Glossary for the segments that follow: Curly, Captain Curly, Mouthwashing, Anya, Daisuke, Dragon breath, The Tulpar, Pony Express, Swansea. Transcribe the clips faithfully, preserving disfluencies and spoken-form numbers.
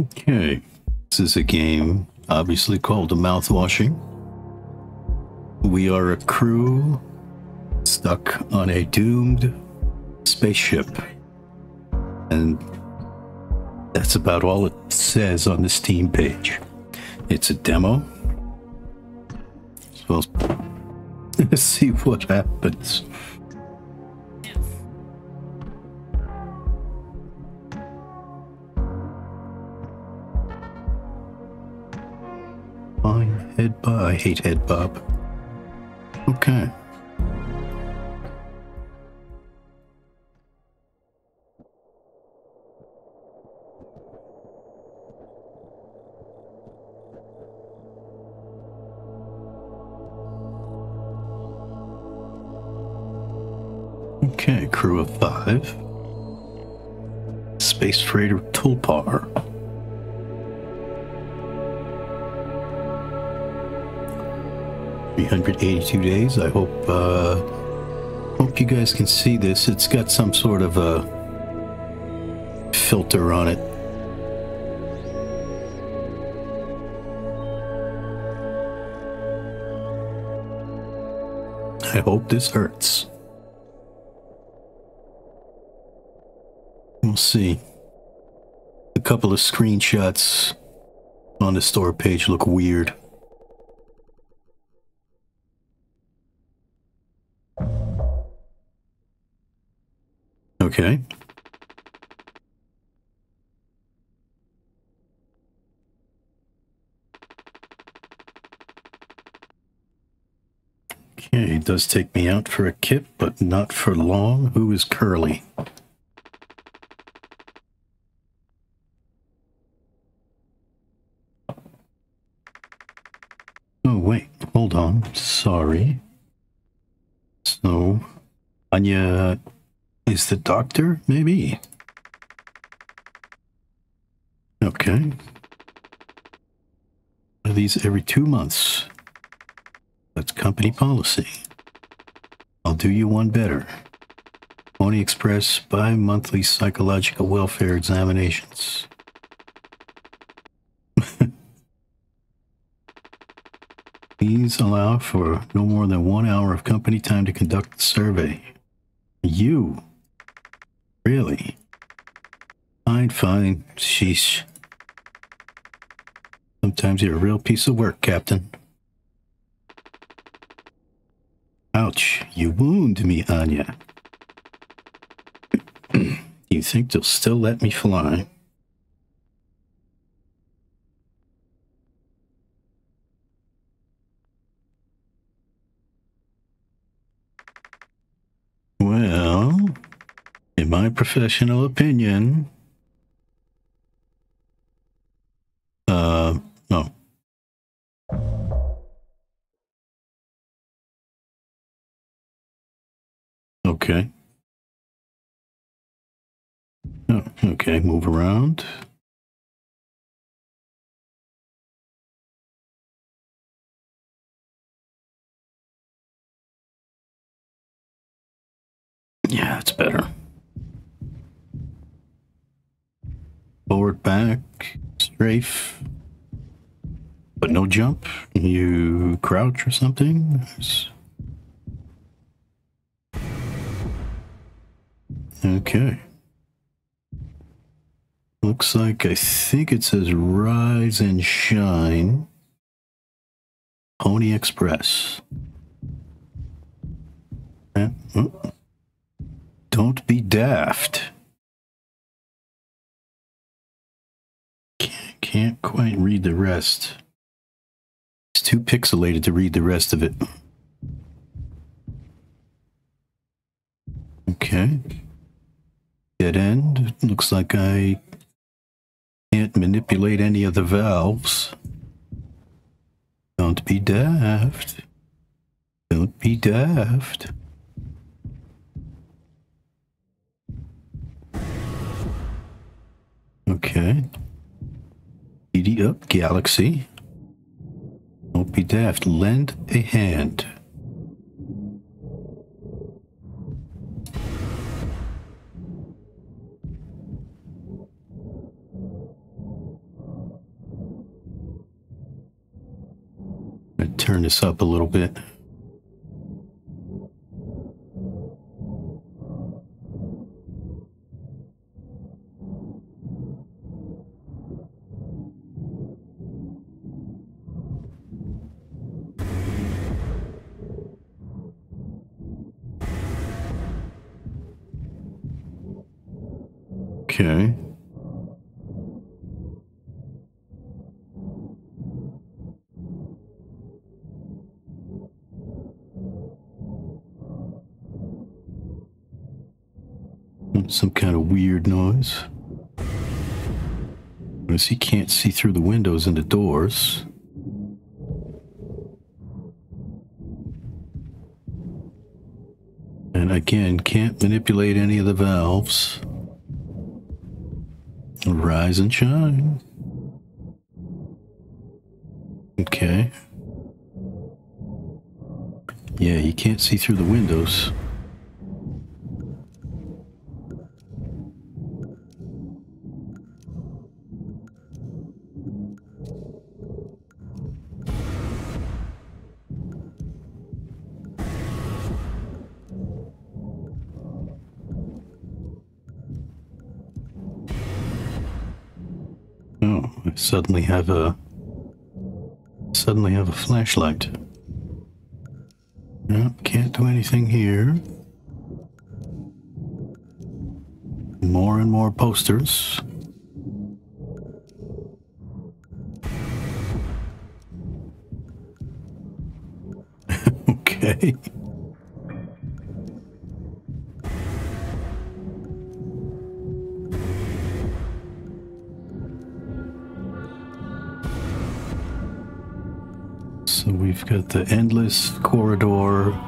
Okay, this is a game obviously called a Mouthwashing. We are a crew stuck on a doomed spaceship, and that's about all it says on the Steam page. It's a demo, so we'll see what happens. Fine, head bob. I hate head bob. Okay. Okay, crew of five. Space freighter Tulpar. three hundred eighty-two days. I hope uh, hope you guys can see this. It's got some sort of a filter on it. I hope this hurts. We'll see. A couple of screenshots on the store page look weird. Okay. Okay, it does take me out for a kip, but not for long. Who is Curly? Oh, wait. Hold on. Sorry. So, Anya... is the doctor? Maybe. Okay. Are these every two months? That's company policy. I'll do you one better. Pony Express bi-monthly psychological welfare examinations. These allow for no more than one hour of company time to conduct the survey. You. Really? Fine, fine. Sheesh. Sometimes you're a real piece of work, Captain. Ouch. You wound me, Anya. You think they'll still let me fly? Well, in my professional opinion, uh, no. Okay. Oh, okay, move around. Yeah, it's better. Forward, back, strafe, but no jump. You crouch or something. Okay. Looks like, I think it says Rise and Shine. Pony Express. Eh, oh. Don't be daft. Can't, can't quite read the rest. It's too pixelated to read the rest of it. Okay. Dead end. Looks like I can't manipulate any of the valves. Don't be daft. Don't be daft. Okay. Giddy up, Galaxy. Don't be daft. Lend a hand. turn this up a little bit. Okay. Some kind of weird noise. Notice he can't see through the windows and the doors. And again, can't manipulate any of the valves. Rise and shine. Okay. Yeah, you can't see through the windows. Suddenly have a suddenly have a flashlight. Nope, can't do anything here. More and more posters. Okay. We've got the endless corridor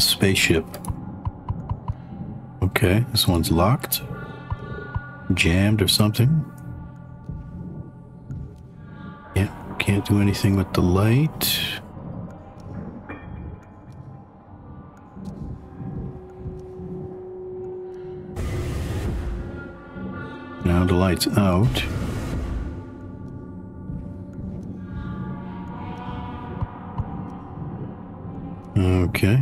spaceship. Okay, this one's locked, jammed or something. Yeah, can't do anything with the light. Now the light's out. Okay.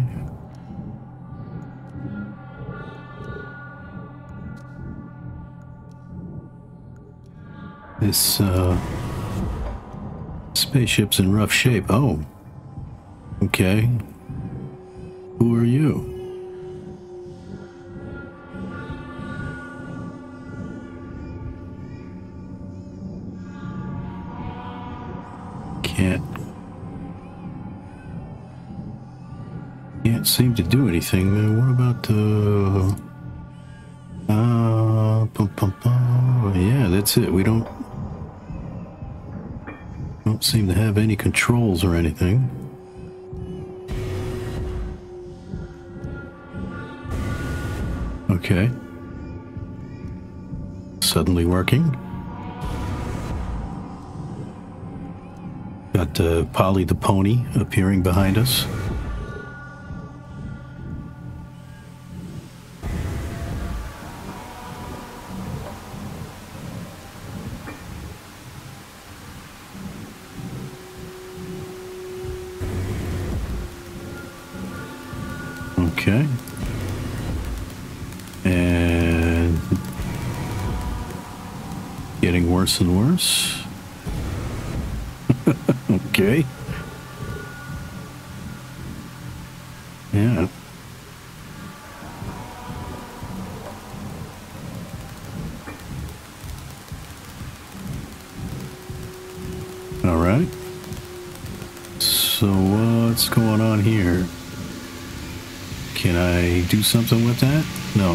This uh, spaceship's in rough shape. Oh. Okay. Who are you? Can't. Can't seem to do anything. Then what about the? Uh, pum, pum, pum. Yeah, that's it. We don't don't seem to have any controls or anything. Okay. Suddenly working. Got uh, Polly the pony appearing behind us. Okay, and getting worse and worse. Okay. Yeah. All right. So what's going on here? Can I do something with that? No.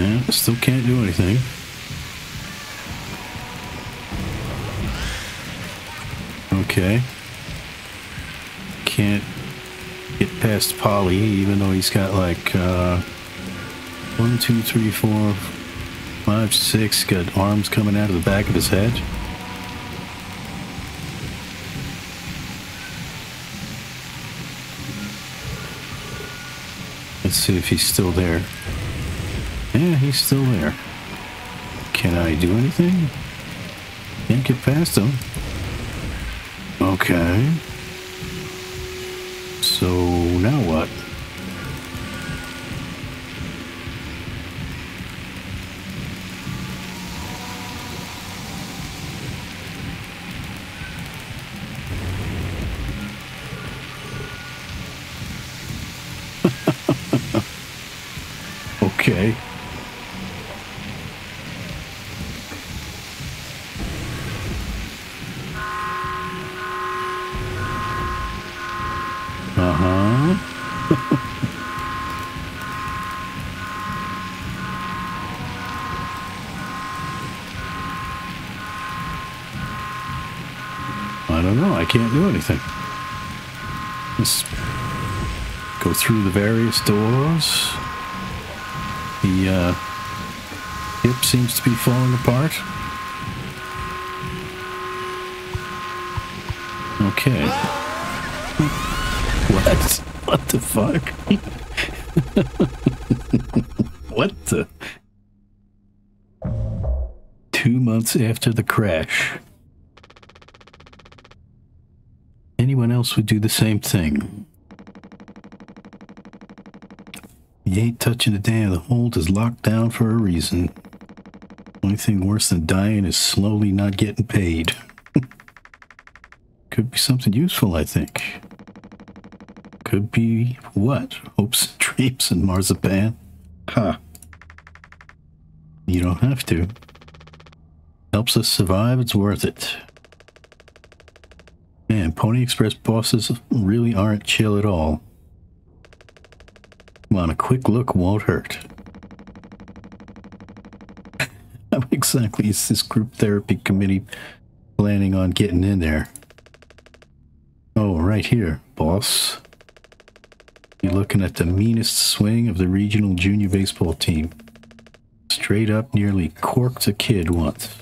Yeah, still can't do anything. Okay. Can't get past Polly, even though he's got like uh, one, two, three, four. Five, six, got arms coming out of the back of his head. Let's see if he's still there. Yeah, he's still there. Can I do anything? Can't get past him. Okay. So, now what? Okay. Uh-huh. I don't know. I can't do anything. Let's go through the various doors. The uh, hip seems to be falling apart. Okay. What? What the fuck? What the? Two months after the crash. Anyone else would do the same thing. He ain't touching a damn. The hold is locked down for a reason. Only thing worse than dying is slowly not getting paid. Could be something useful, I think. Could be what? Hopes, dreams, and marzipan? Huh. You don't have to. Helps us survive, it's worth it. Man, Pony Express bosses really aren't chill at all. Come on, a quick look won't hurt. How exactly is this group therapy committee planning on getting in there? Oh, right here, boss. You're looking at the meanest swing of the regional junior baseball team. Straight up nearly corked a kid once.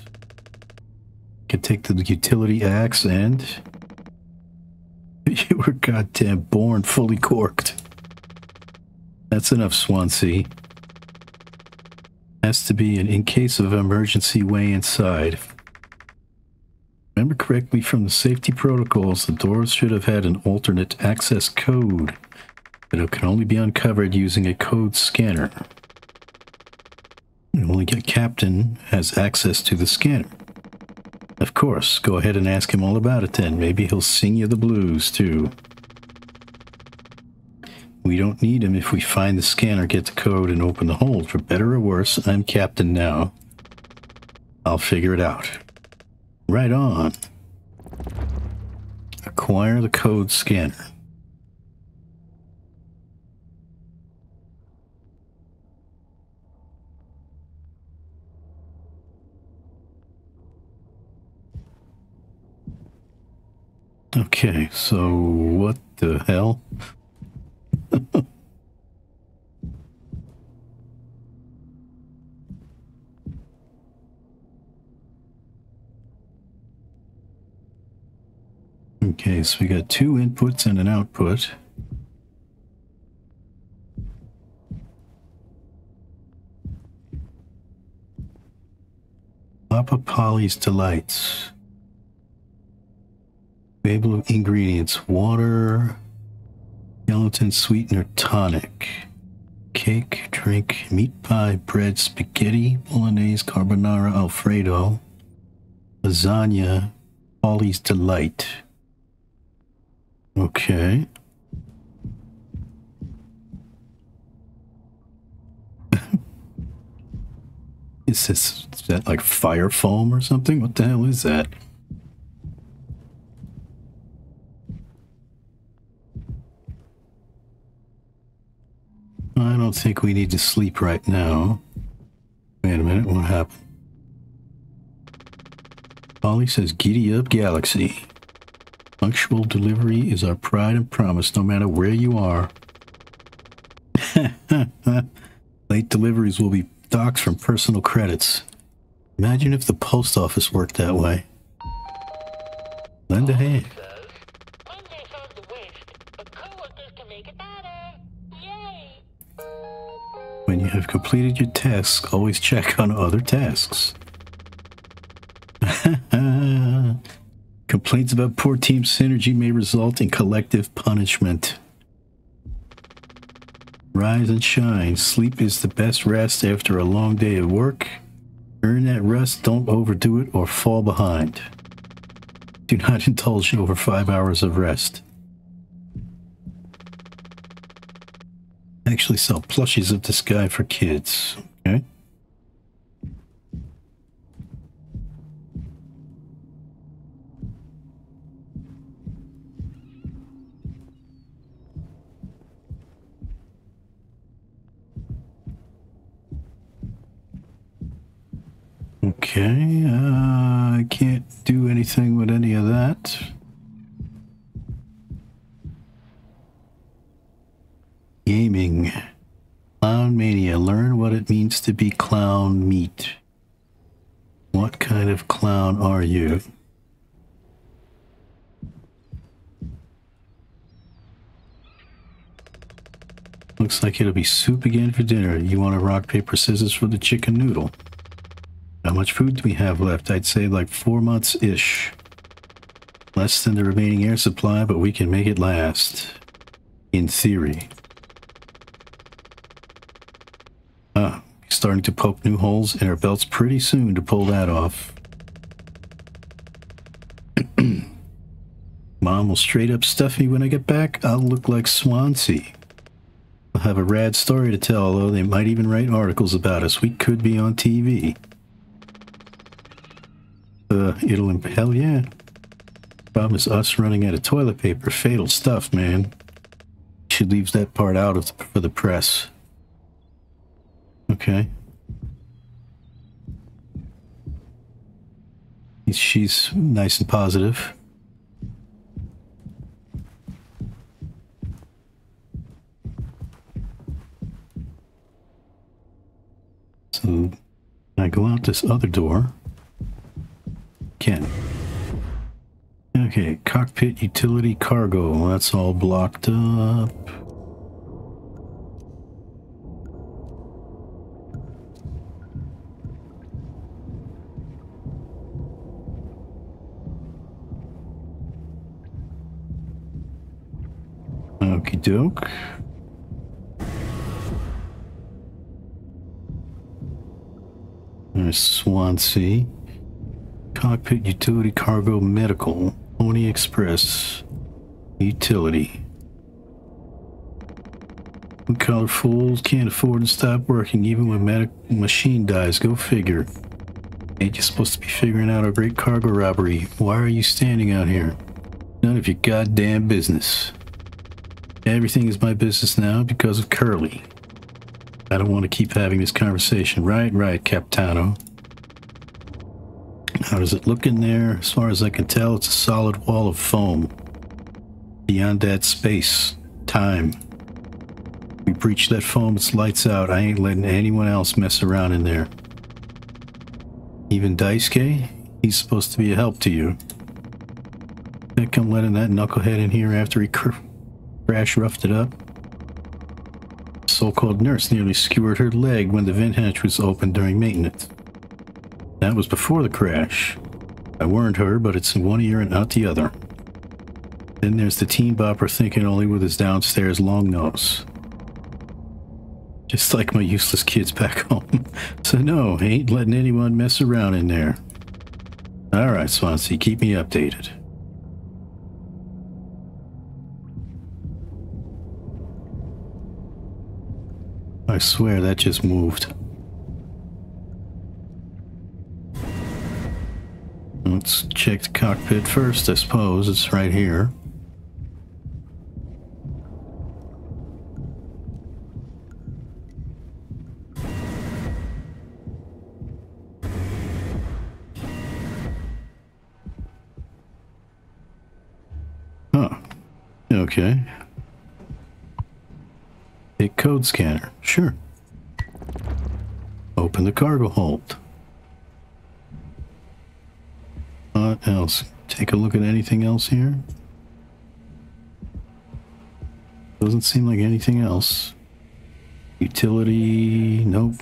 Could take the utility axe and... You were goddamn born fully corked. That's enough, Swansea. Has to be an in-case-of-emergency way inside. Remember correctly from the safety protocols, the doors should have had an alternate access code, but it can only be uncovered using a code scanner. Only the captain has access to the scanner. Of course, go ahead and ask him all about it then. Maybe he'll sing you the blues, too. We don't need him if we find the scanner, get the code, and open the hold. For better or worse, I'm captain now. I'll figure it out. Right on. Acquire the code scanner. Okay, so what the hell? Okay, so we got two inputs and an output. Papa Polly's Delights. Label of ingredients: water, gelatin sweetener, tonic, cake, drink, meat pie, bread, spaghetti, bolognese, carbonara, alfredo, lasagna, Polly's Delight. Okay. Is this, is that like fire foam or something? What the hell is that? I don't think we need to sleep right now. Wait a minute, what happened? Polly says, "Giddy up, Galaxy. Punctual delivery is our pride and promise, no matter where you are." Late deliveries will be docked from personal credits. Imagine if the post office worked that way. Lend a hand. When you have completed your tasks, always check on other tasks. Complaints about poor team synergy may result in collective punishment. Rise and shine. Sleep is the best rest after a long day of work. Earn that rest, don't overdo it or fall behind. Do not indulge in over five hours of rest. Actually sell plushies of this guy for kids. Okay. Okay, uh, I can't do anything with any of that. Gaming. Clown mania. Learn what it means to be clown meat. What kind of clown are you? Looks like it'll be soup again for dinner. You want a rock, paper, scissors for the chicken noodle. How much food do we have left? I'd say like four months-ish. Less than the remaining air supply, but we can make it last. In theory. Ah, starting to poke new holes in our belts pretty soon to pull that off. Mom will straight up stuff me when I get back. I'll look like Swansea. I'll have a rad story to tell, although they might even write articles about us. We could be on T V. Uh, it'll impel, yeah. Problem is us running out of toilet paper. Fatal stuff, man. She leaves that part out of the, for the press. Okay. She's nice and positive. So I go out this other door. Can. Okay, cockpit, utility, cargo. That's all blocked up. Okie doke. There's Swansea. Cockpit, utility, cargo, medical. Pony Express. Utility. Blue collar fools can't afford to stop working even when medic machine dies. Go figure. Ain't you supposed to be figuring out our great cargo robbery? Why are you standing out here? None of your goddamn business. Everything is my business now because of Curly. I don't want to keep having this conversation. Right, right, Capitano. How does it look in there? As far as I can tell, it's a solid wall of foam. Beyond that, space. Time. We breach that foam, it's lights out. I ain't letting anyone else mess around in there. Even Daisuke? He's supposed to be a help to you. Think I'm letting that knucklehead in here after he cr crash roughed it up? So-called nurse nearly skewered her leg when the vent hatch was open during maintenance. That was before the crash. I warned her, but it's in one ear and out the other. Then there's the teen bopper thinking only with his downstairs long nose. Just like my useless kids back home. So no, I ain't letting anyone mess around in there. Alright, Swansea, keep me updated. I swear that just moved. Let's check the cockpit first, I suppose. It's right here. Huh. Okay. A code scanner. Sure. Open the cargo hold. What else? Take a look at anything else here. Doesn't seem like anything else. Utility, nope.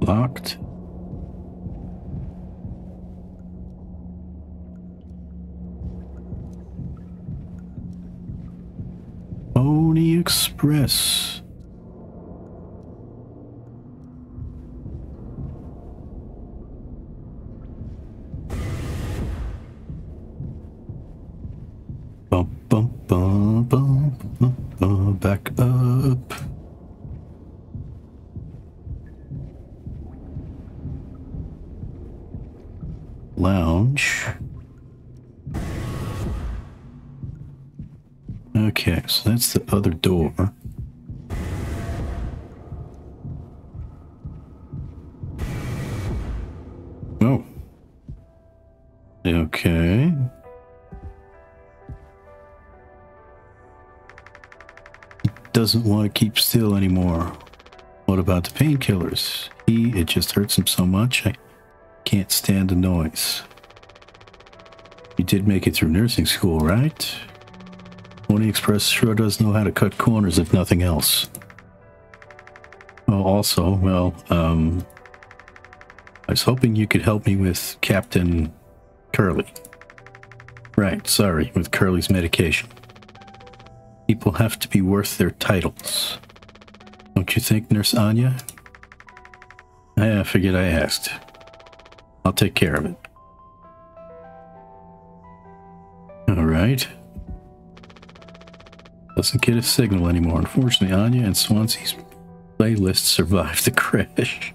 Locked. Pony Express. Bum, bum, bum, bum, bum, bum, back up. Lounge. Okay, so that's the other door. Oh. Okay. He doesn't want to keep still anymore. What about the painkillers? He, it just hurts him so much. I can't stand the noise. You did make it through nursing school, right? Pony Express sure does know how to cut corners, if nothing else. Oh, also, well, um... I was hoping you could help me with Captain Curly. Right, sorry, with Curly's medication. People have to be worth their titles. Don't you think, Nurse Anya? I figured I asked. I'll take care of it. All right. Doesn't get a signal anymore. Unfortunately, Anya and Swansea's playlist survived the crash.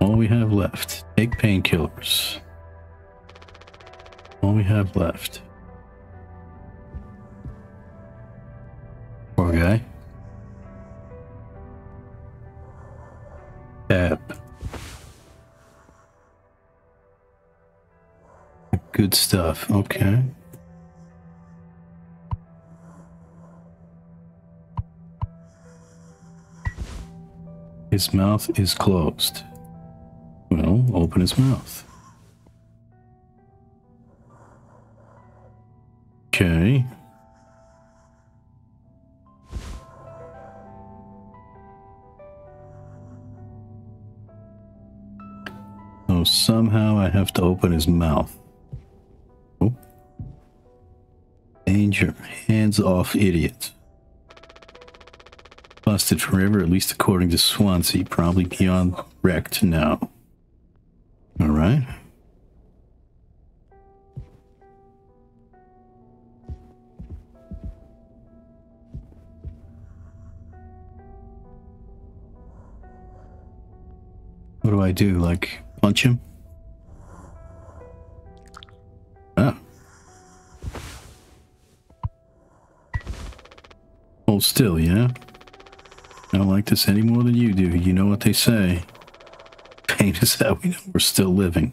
All we have left. Take painkillers. All we have left. Poor guy. Tab. Good stuff, okay. His mouth is closed. Well, open his mouth. Okay. So somehow I have to open his mouth. Oh. Danger. Hands off, idiot. Busted forever, at least according to Swansea. Probably beyond wrecked now. Alright. What do I do? Like... punch him? Ah. Hold still, yeah? I don't like this any more than you do. You know what they say. Pain is how we know we're still living.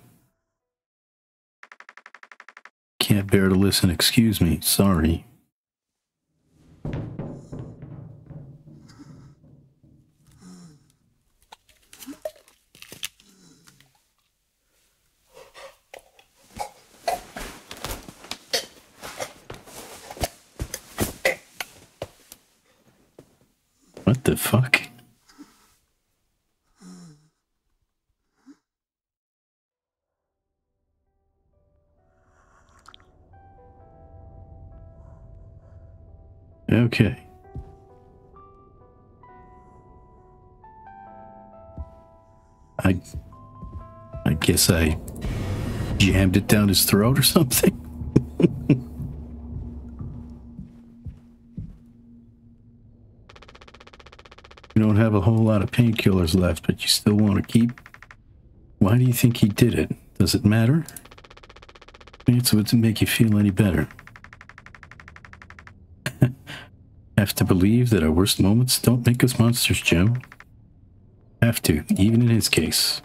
Can't bear to listen. Excuse me. Sorry. The fuck? Okay. I... I guess I jammed it down his throat or something? You don't have a whole lot of painkillers left, but you still want to keep? Why do you think he did it? Does it matter? Answer would make you feel any better. Have to believe that our worst moments don't make us monsters, Jim. Have to, even in his case.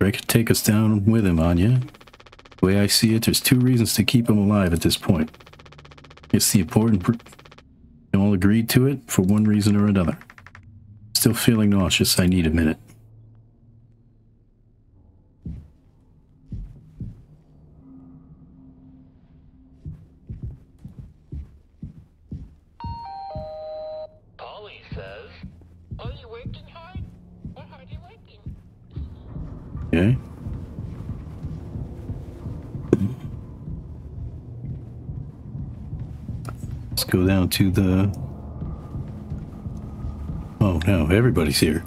Drake could take us down with him, Anya. The way I see it, there's two reasons to keep him alive at this point. It's the important proof. They all agreed to it for one reason or another. Still feeling nauseous, I need a minute. Okay. Let's go down to the... Oh no, everybody's here.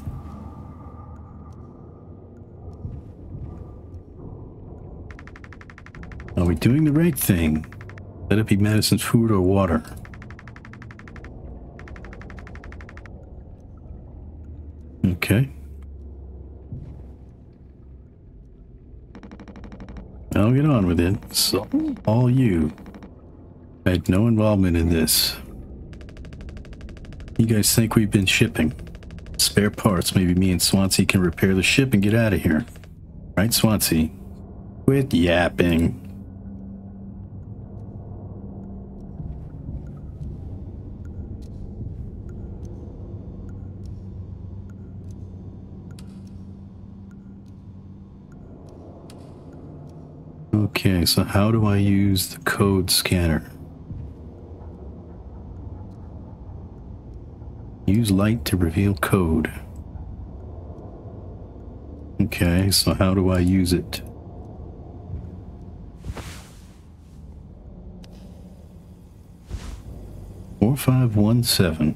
Are we doing the right thing? Let it be medicine, food, or water. Okay. I'll get on with it. So, all you. I had no involvement in this. You guys think we've been shipping? Spare parts. Maybe me and Swansea can repair the ship and get out of here. Right, Swansea? Quit yapping. Okay, so how do I use the code scanner? Use light to reveal code. Okay, so how do I use it? four five one seven.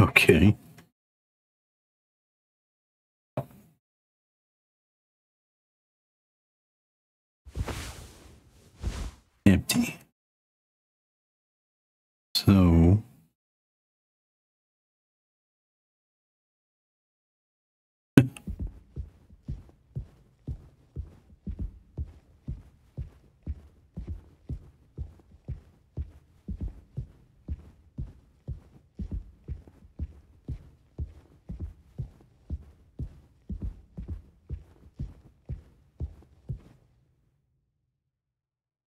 Okay. Empty. So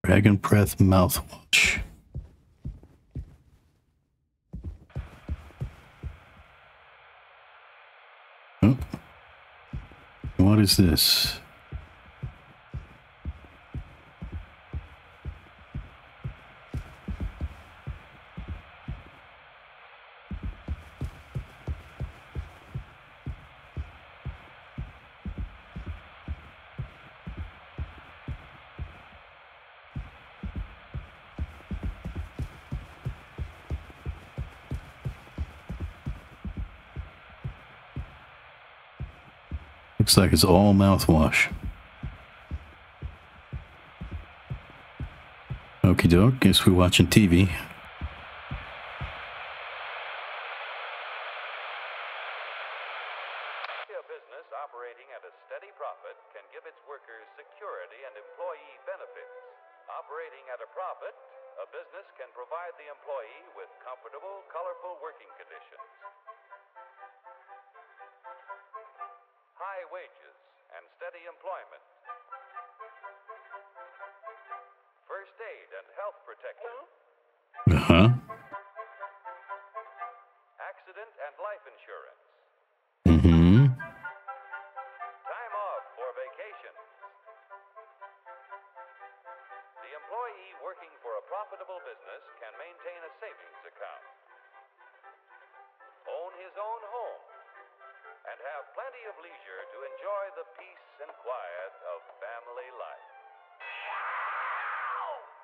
Dragon breath mouthwash. Oh. What is this? Looks like it's all mouthwash. Okie doke, guess we're watching T V.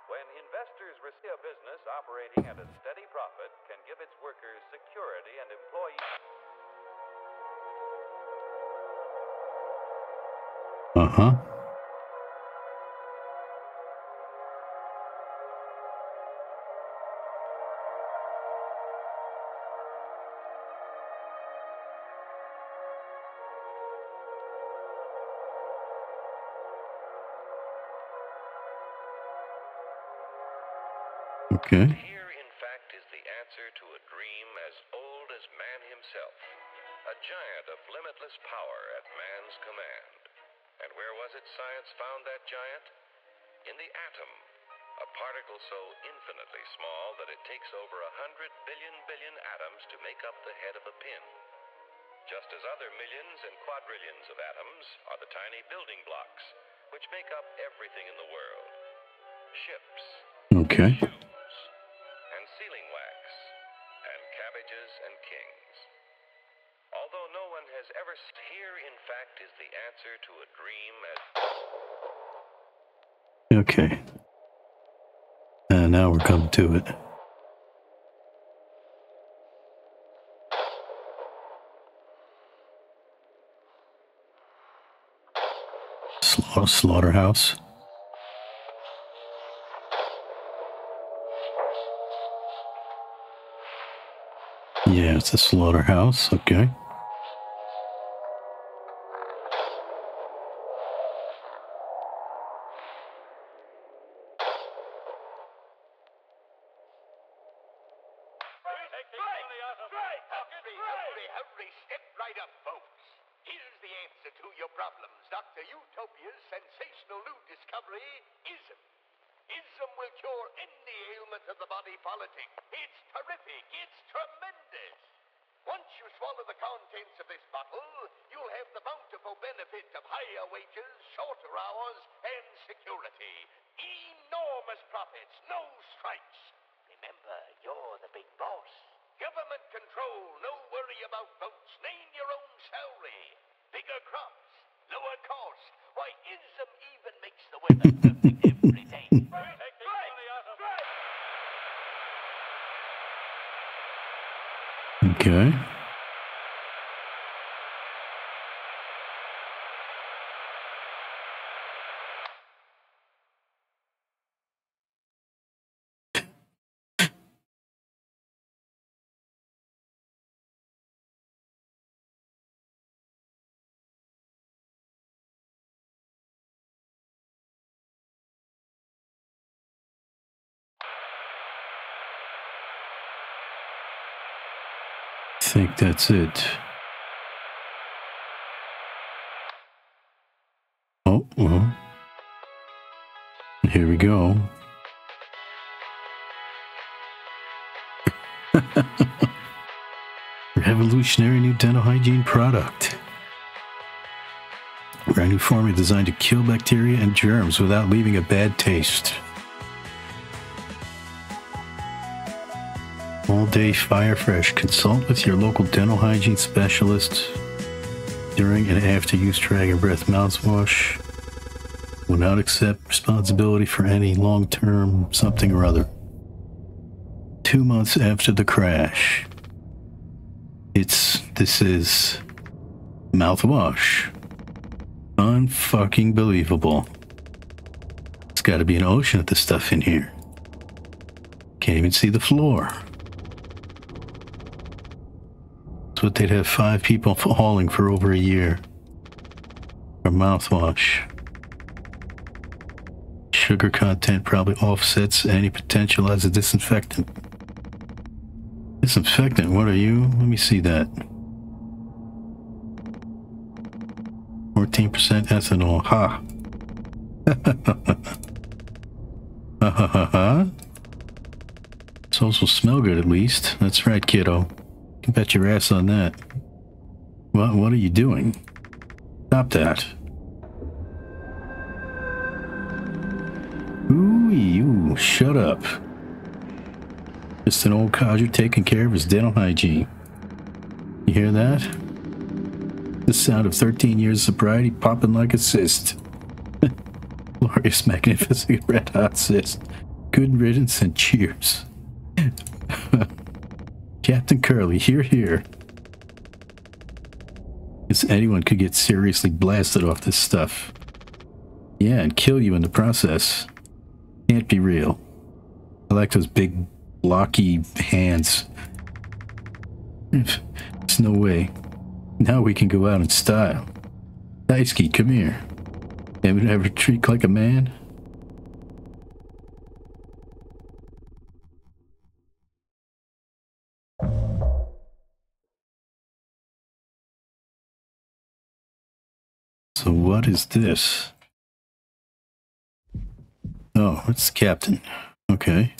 When investors receive a business operating at a steady profit can give its workers security and employees. Uh-huh. Okay. Here, in fact, is the answer to a dream as old as man himself. A giant of limitless power at man's command. And where was it science found that giant? In the atom. A particle so infinitely small that it takes over a hundred billion billion atoms to make up the head of a pin. Just as other millions and quadrillions of atoms are the tiny building blocks, which make up everything in the world. Ships. Okay. Shoes, and sealing wax. And cabbages and kings. Although no one has ever seen, here in fact is the answer to a dream as... Okay. And now we're coming to it. Sla slaughterhouse. Yeah, it's a slaughterhouse, okay. Okay. I think that's it. Oh, well. Here we go. Revolutionary new dental hygiene product. Brand new formula designed to kill bacteria and germs without leaving a bad taste. All-day Fire Fresh. Consult with your local dental hygiene specialist during and after use. Dragon breath mouthwash. Will not accept responsibility for any long-term something or other. Two months after the crash. It's this is mouthwash. Unfucking believable. It's got to be an ocean of this stuff in here. Can't even see the floor. But they'd have five people hauling for over a year for mouthwash. Sugar content probably offsets any potential as a disinfectant. Disinfectant, what are you? Let me see that. fourteen percent ethanol, ha. Ha ha ha ha. This also smell good at least. That's right, kiddo. Bet your ass on that. What, what are you doing? Stop that. Ooh, you shut up. Just an old codger taking care of his dental hygiene. You hear that? The sound of thirteen years of sobriety popping like a cyst. Glorious, magnificent, red hot cyst. Good riddance and cheers. Captain Curly, hear, hear. Guess anyone could get seriously blasted off this stuff. Yeah, and kill you in the process. Can't be real. I like those big, blocky hands. There's no way. Now we can go out in style. Daisuke, come here. Haven't ever treat like a man? So what is this? Oh, it's the captain. Okay.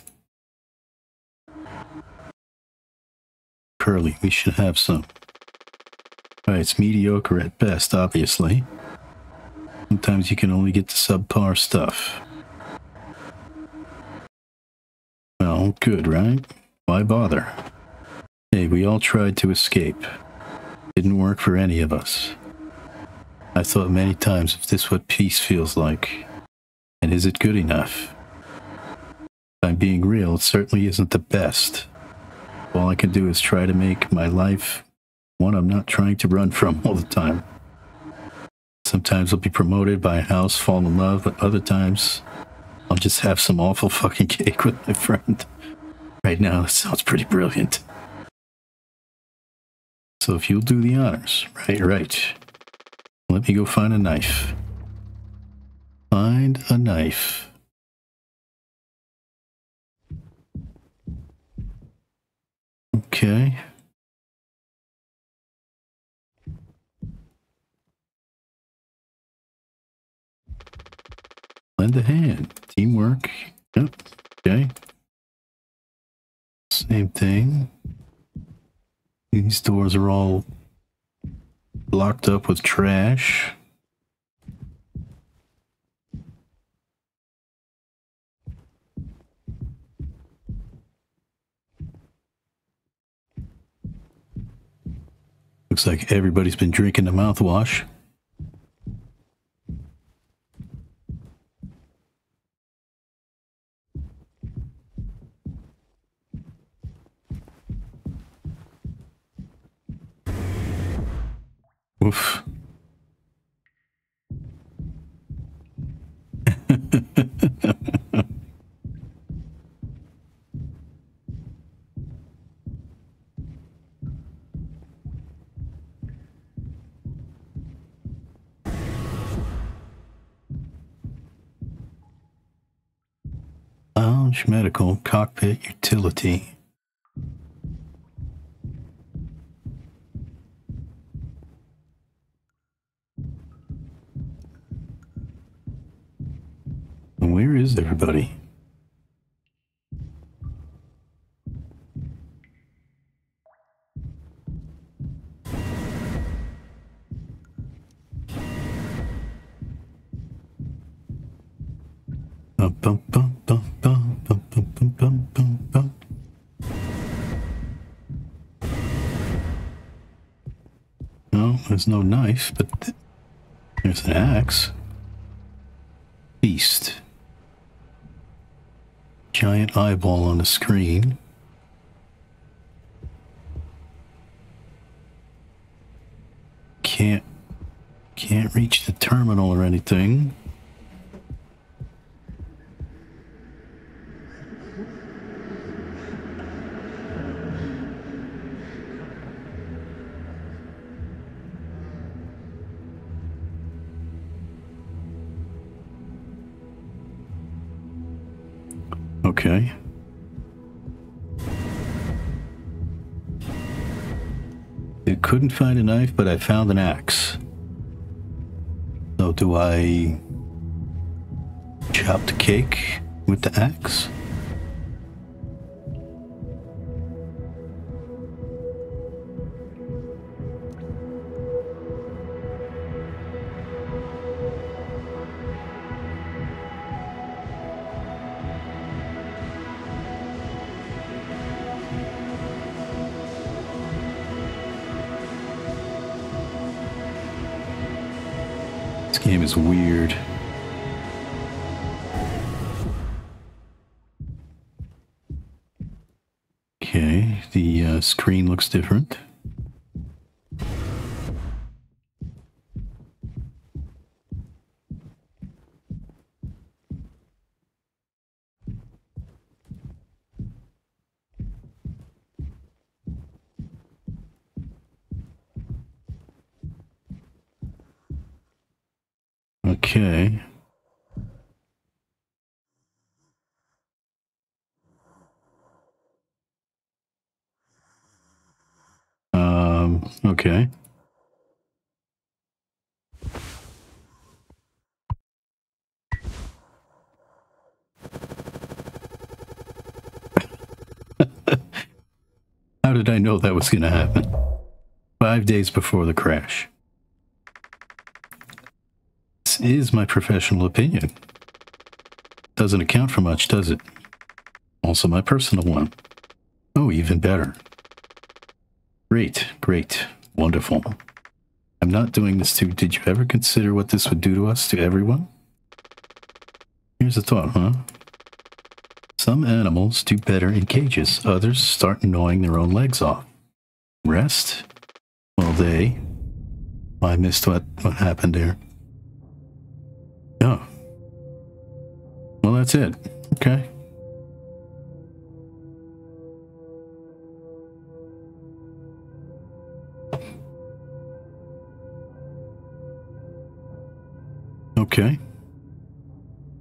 Curly, we should have some. Alright, it's mediocre at best, obviously. Sometimes you can only get the subpar stuff. Well, good, right? Why bother? Hey, we all tried to escape. Didn't work for any of us. I thought many times, if this is what peace feels like, and is it good enough? If I'm being real, it certainly isn't the best. All I can do is try to make my life one I'm not trying to run from all the time. Sometimes I'll be promoted, buy a house, fall in love, but other times I'll just have some awful fucking cake with my friend. Right now, that sounds pretty brilliant. So if you'll do the honors, right, right. Let me go find a knife. Find a knife. Okay. Lend a hand. Teamwork. Yep. Okay. Same thing. These doors are all blocked up with trash. Looks like everybody's been drinking the mouthwash. Oof. Lounge, medical, cockpit, utility. Where is everybody? Bum, bum, bum, bum, bum, bum, bum, bum, bum, bum. No, there's no knife, but th there's an axe. Beast. Giant eyeball on the screen. Can't can't reach the terminal or anything. Okay. I couldn't find a knife, but I found an axe. So do I chop the cake with the axe? This game is weird. the uh, screen looks different. Okay. Um, okay. How did I know that was going to happen? Five days before the crash. Is my professional opinion. Doesn't account for much, does it? Also my personal one. Oh, even better. Great, great, wonderful. I'm not doing this to... Did you ever consider what this would do to us, to everyone? Here's a thought, huh? Some animals do better in cages. Others start gnawing their own legs off. Rest? Well, they... I missed what, what happened there. Oh. Well, that's it. Okay. Okay.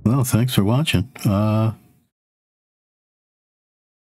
Well, thanks for watching. Uh...